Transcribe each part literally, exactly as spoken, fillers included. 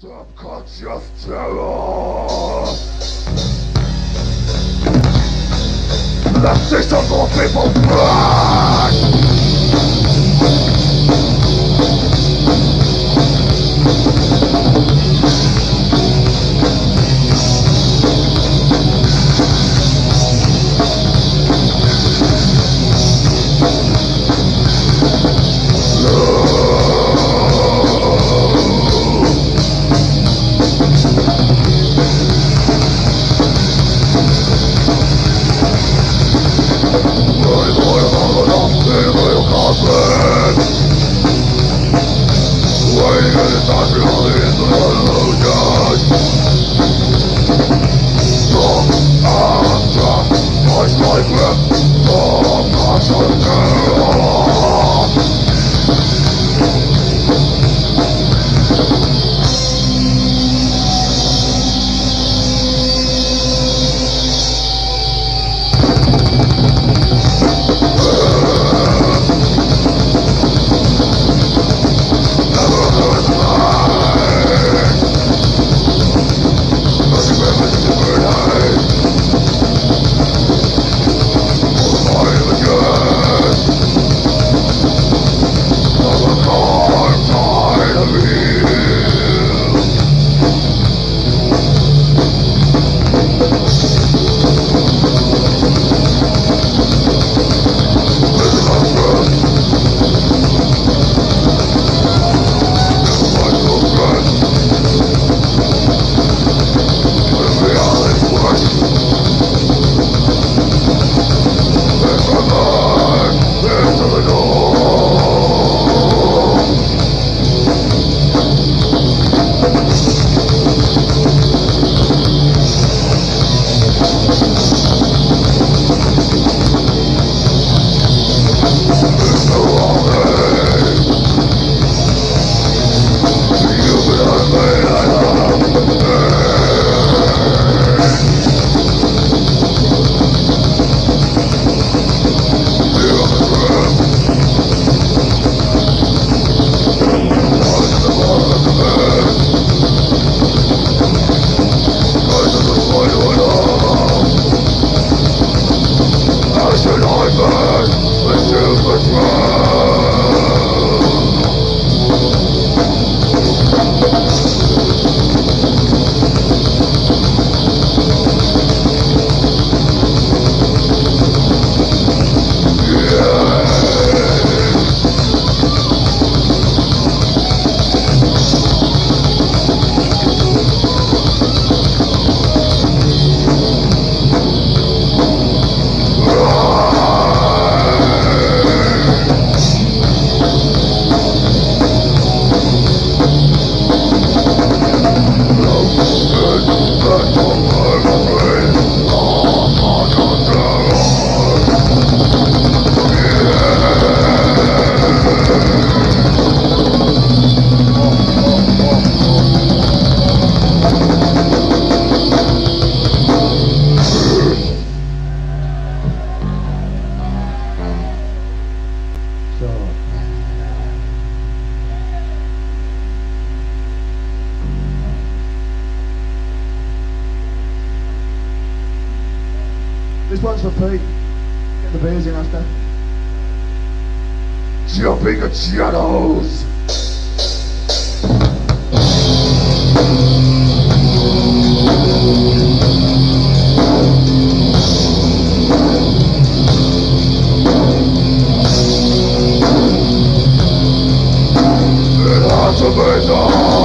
Subconscious Terror! The system of people burn! This one's for Pete. Get the beers in after. Jumping at shadows! It had to be done!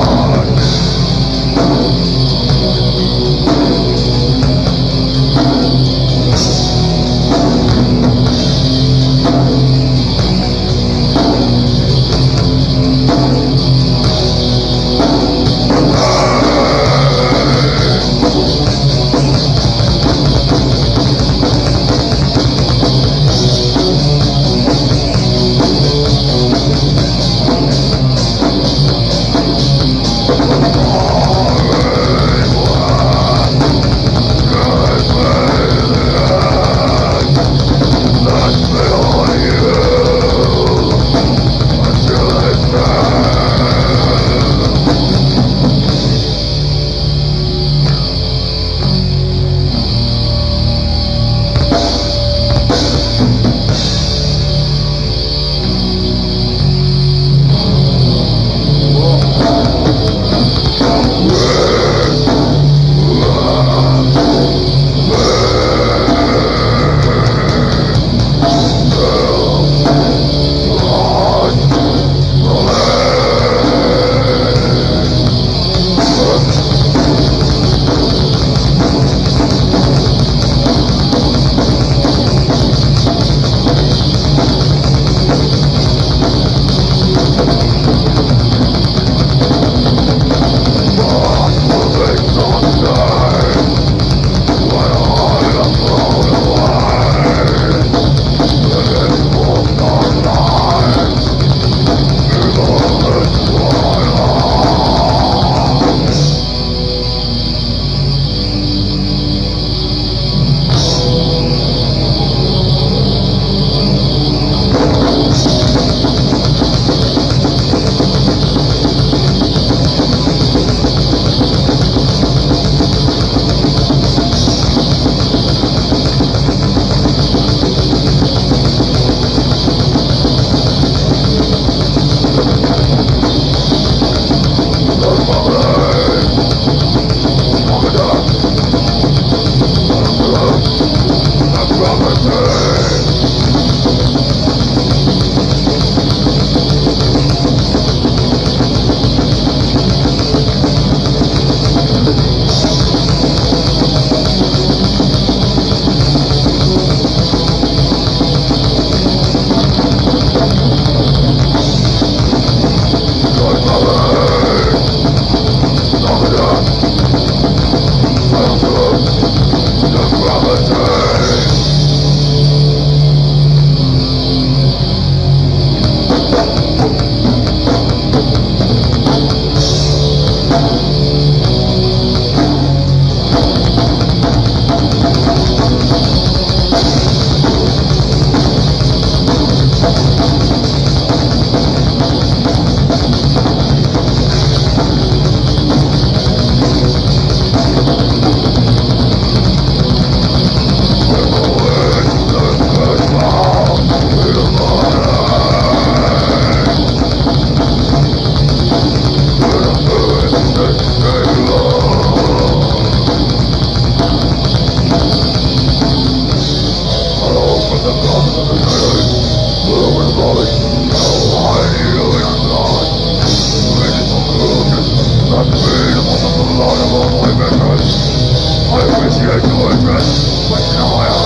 Lord of all my members, I wish you had no address, but now I am.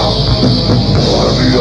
For the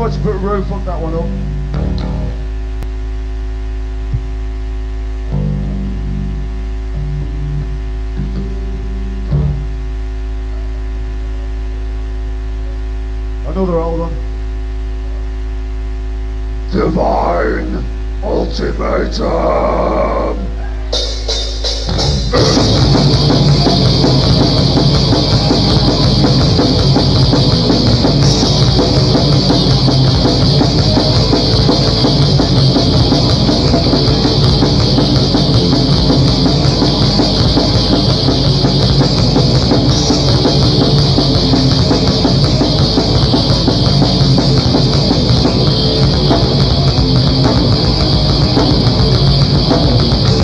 all to put a row, fuck that one up. Another old one. Divine Ultimatium. Thank you.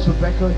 us, Rebecca.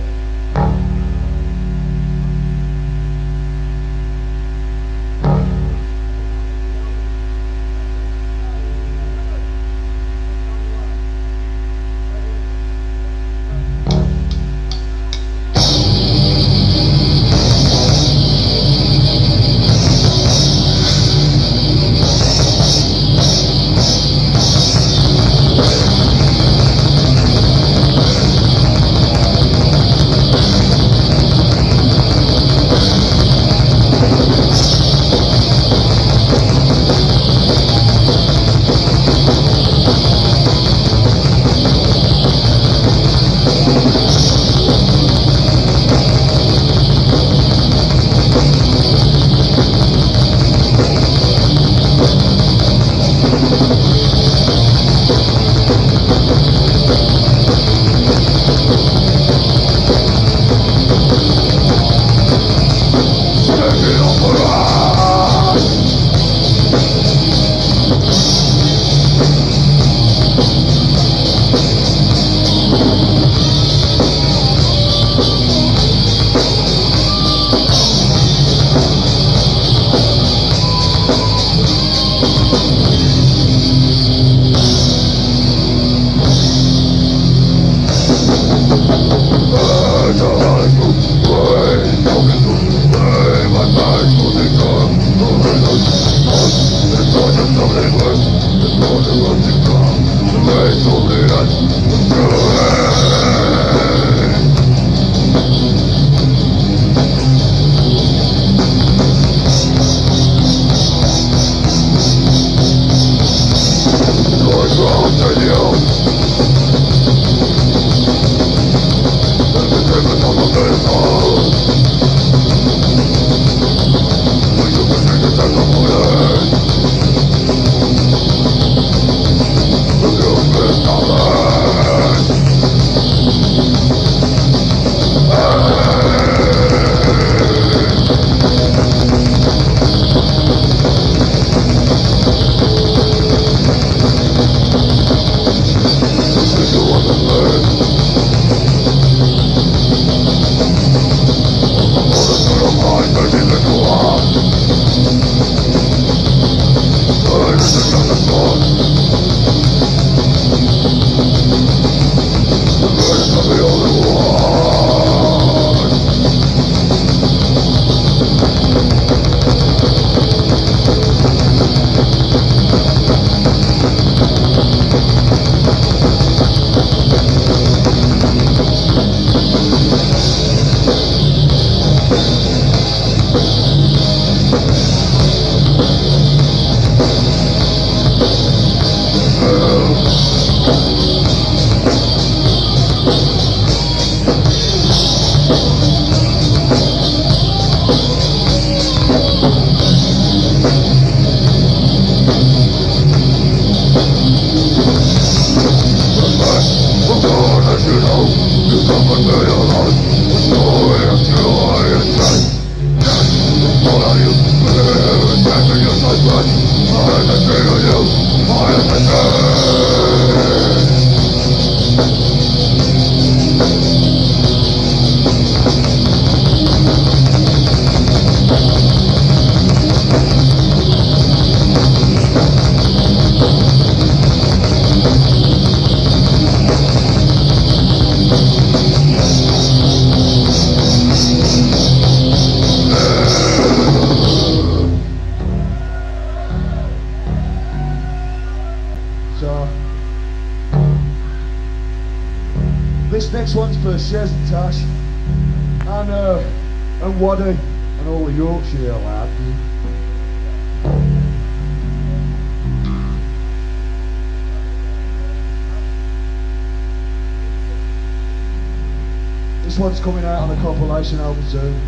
Coming out on a compilation album soon,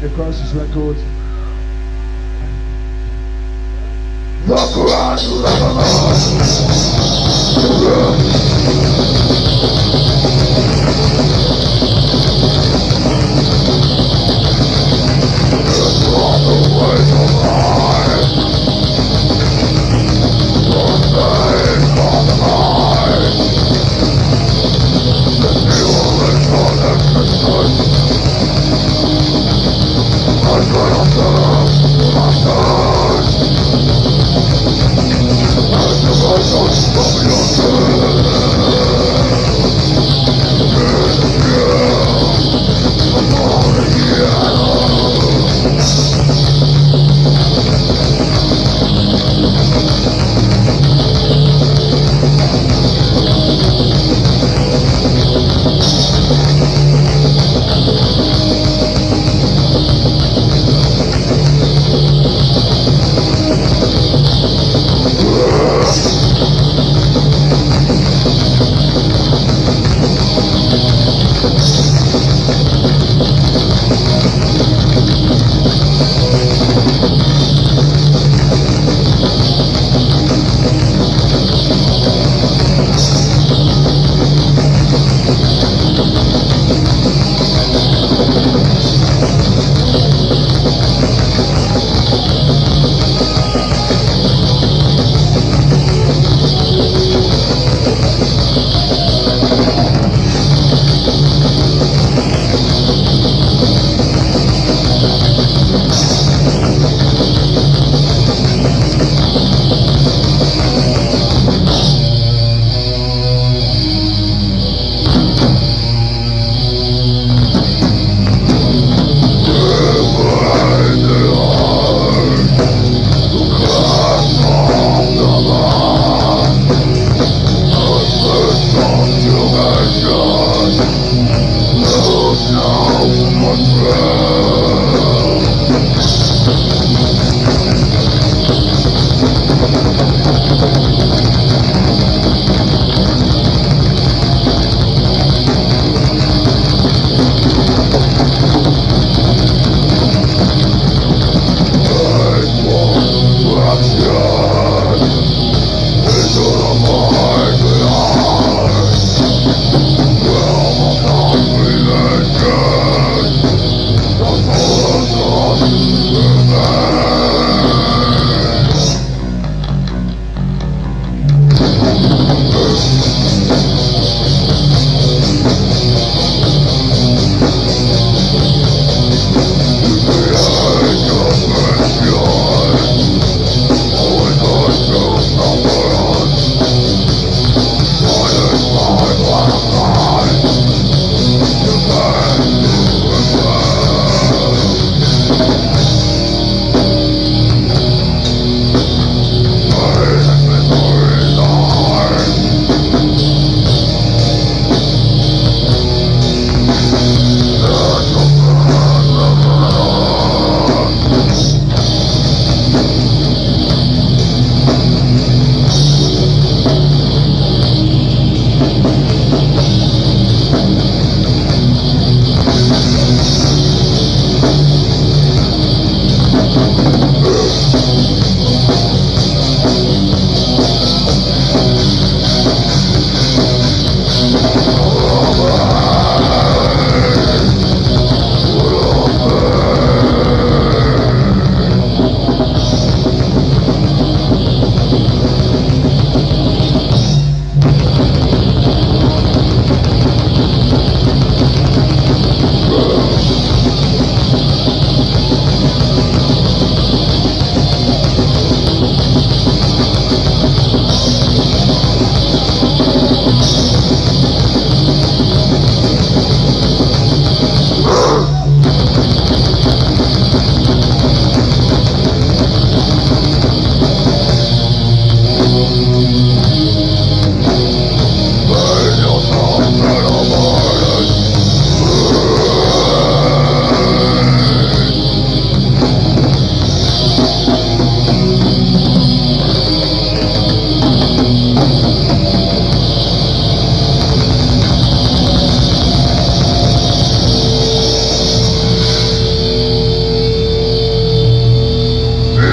Necrosis Records. The Grand Leveller.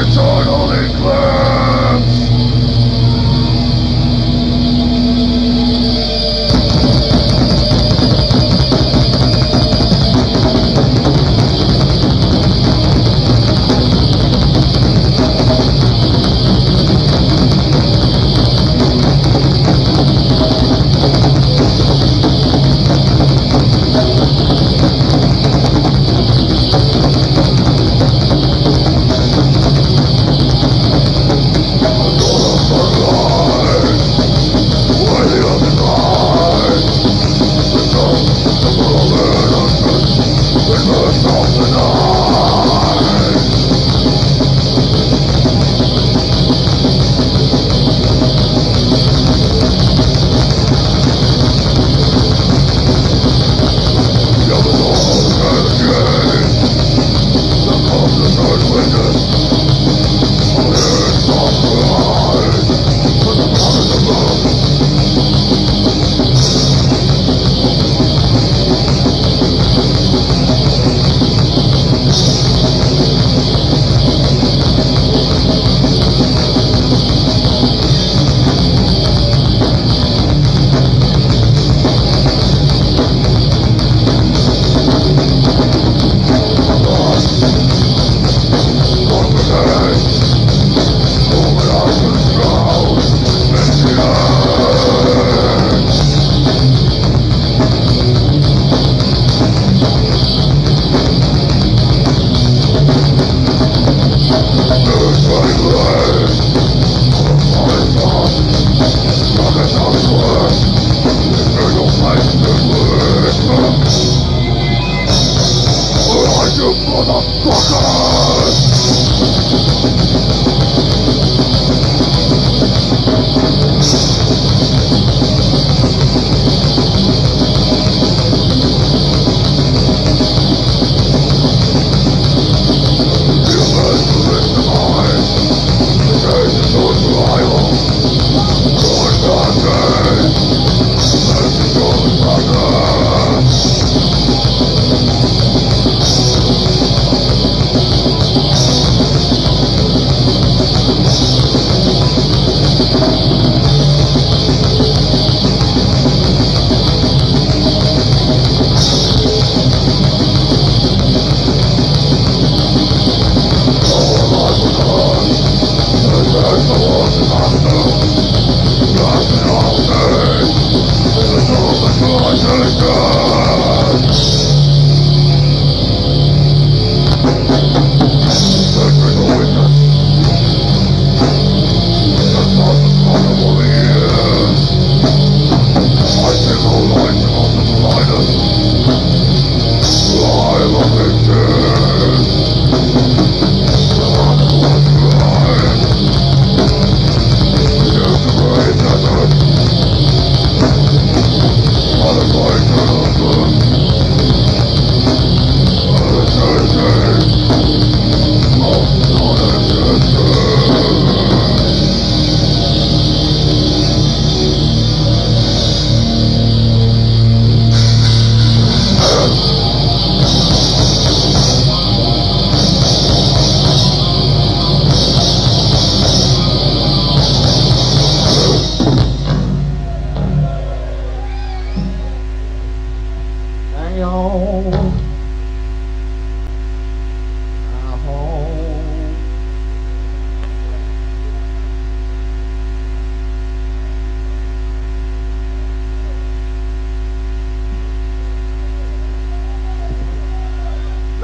its unholy glance.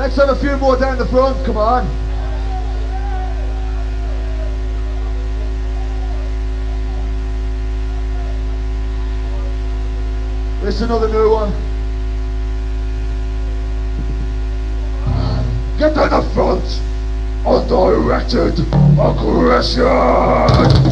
Let's have a few more down the front, come on. This is another new one. Get down the front! Undirected aggression!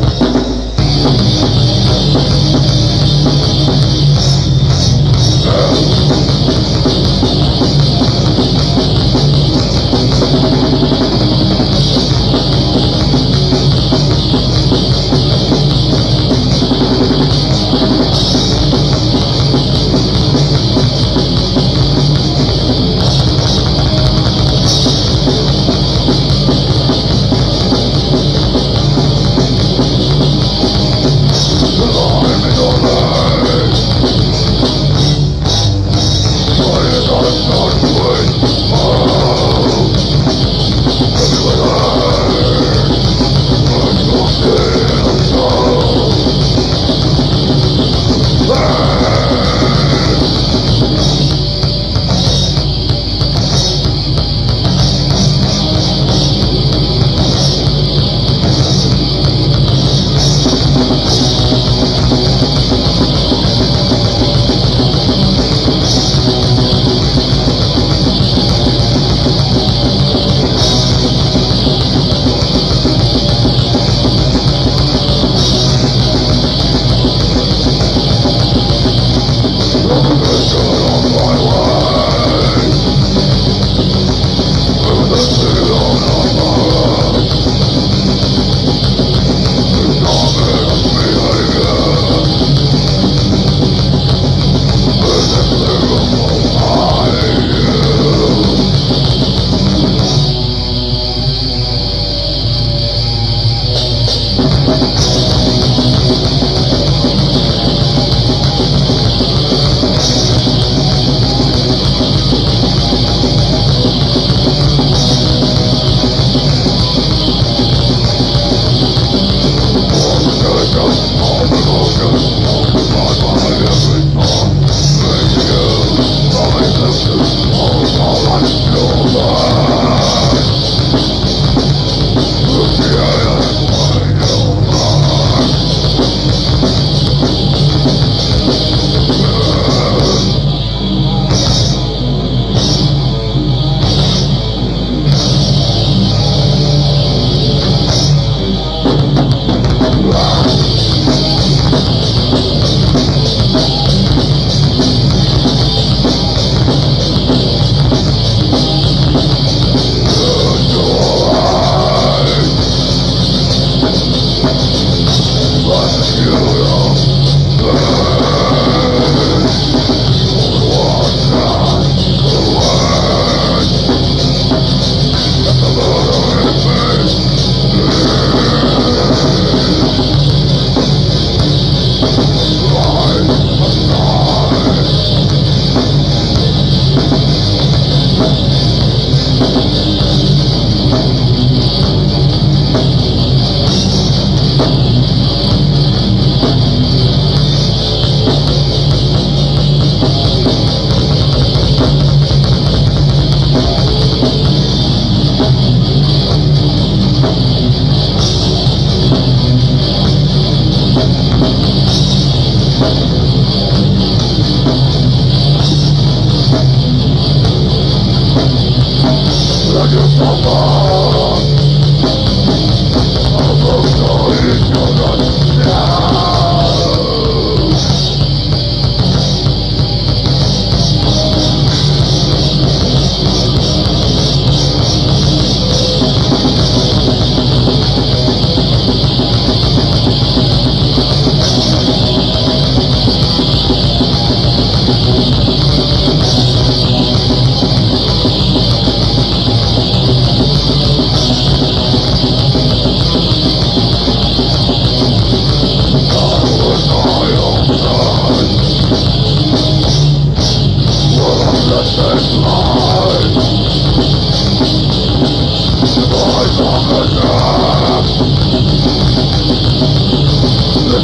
You're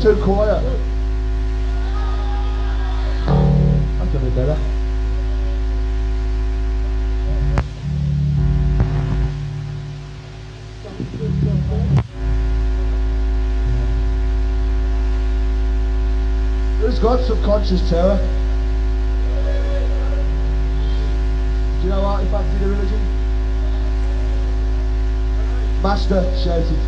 too quiet. I can do better. Who's got subconscious terror? Do you know artifact in a religion? Master shouted.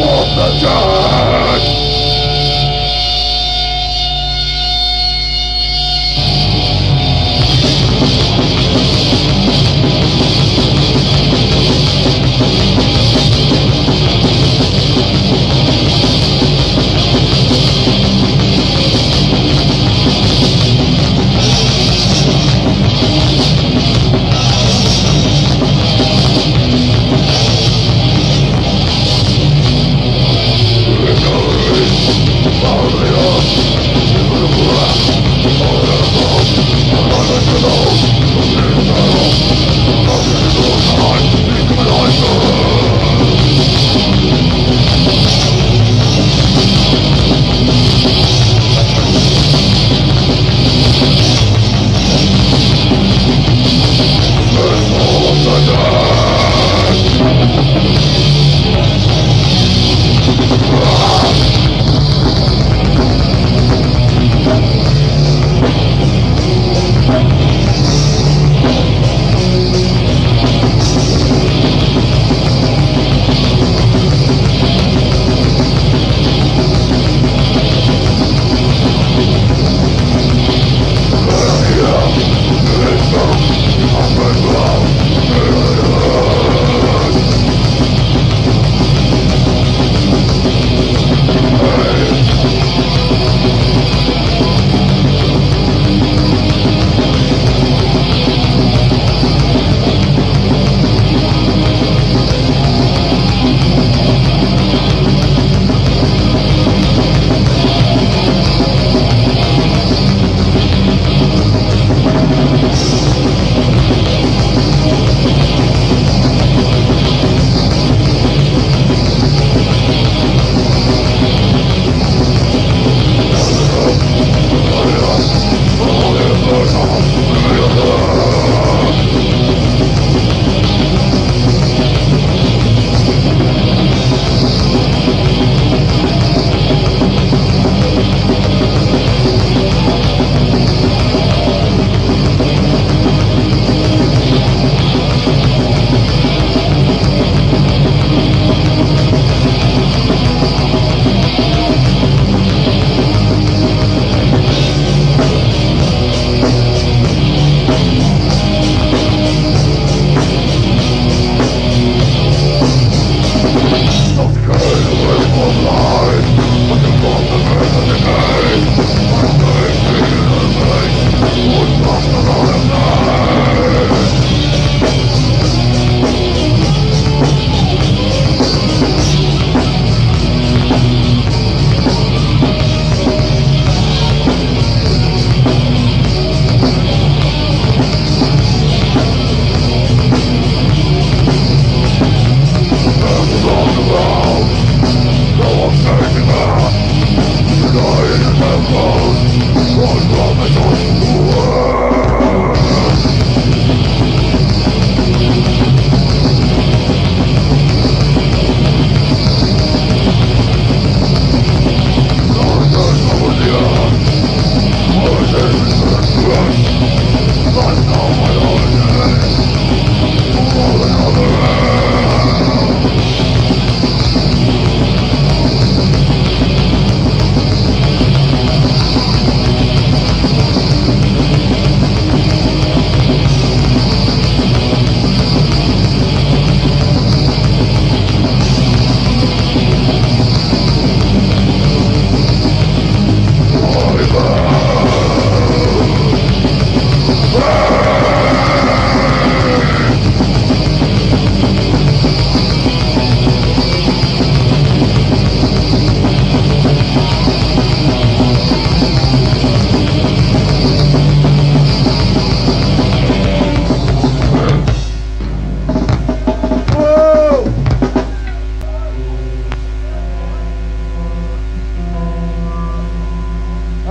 We'll be right back.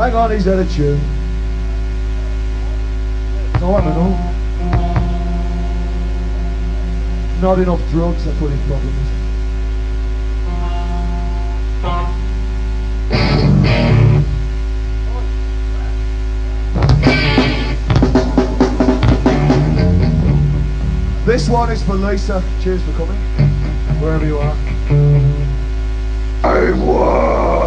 Hang on, he's out of tune. It's all I know. Not enough drugs, that's what his problem is. This one is for Lisa. Cheers for coming, wherever you are. I'm warm.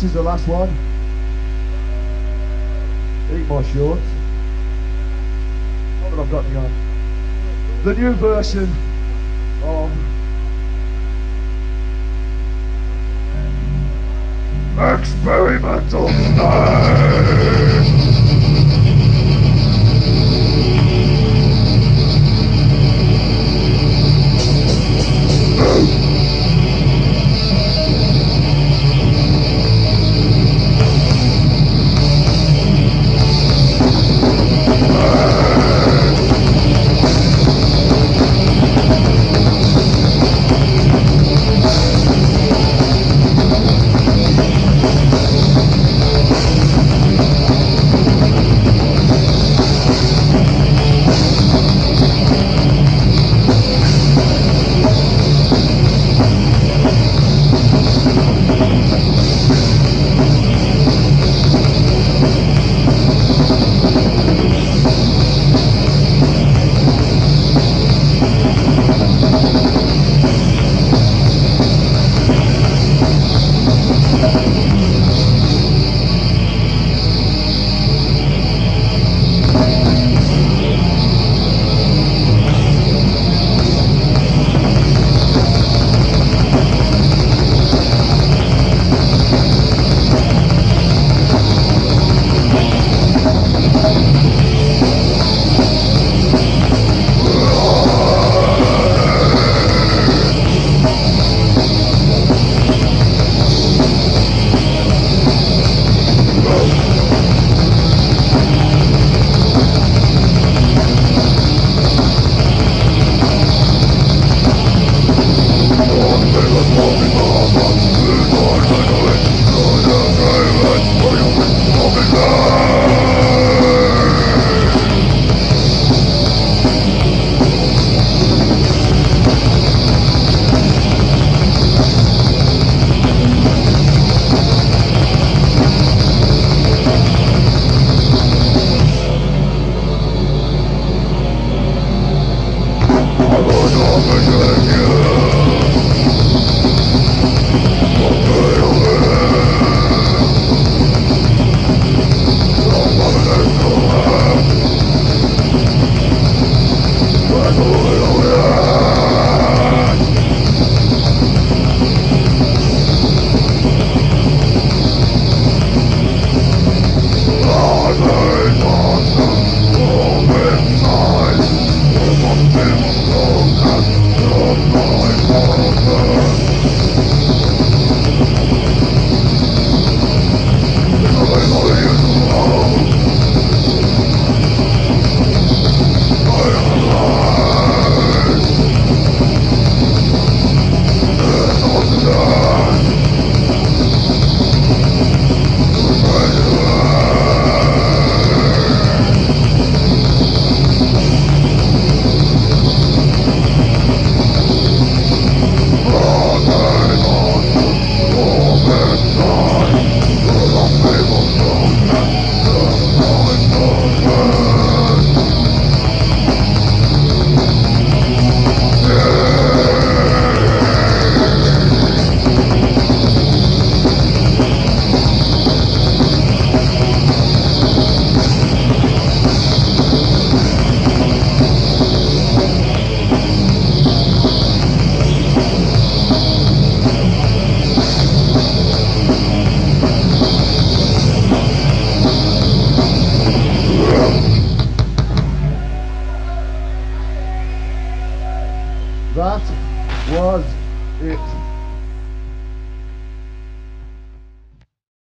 this is the last one. Eight more short. What have I got me on? The new version of Experimental Snake.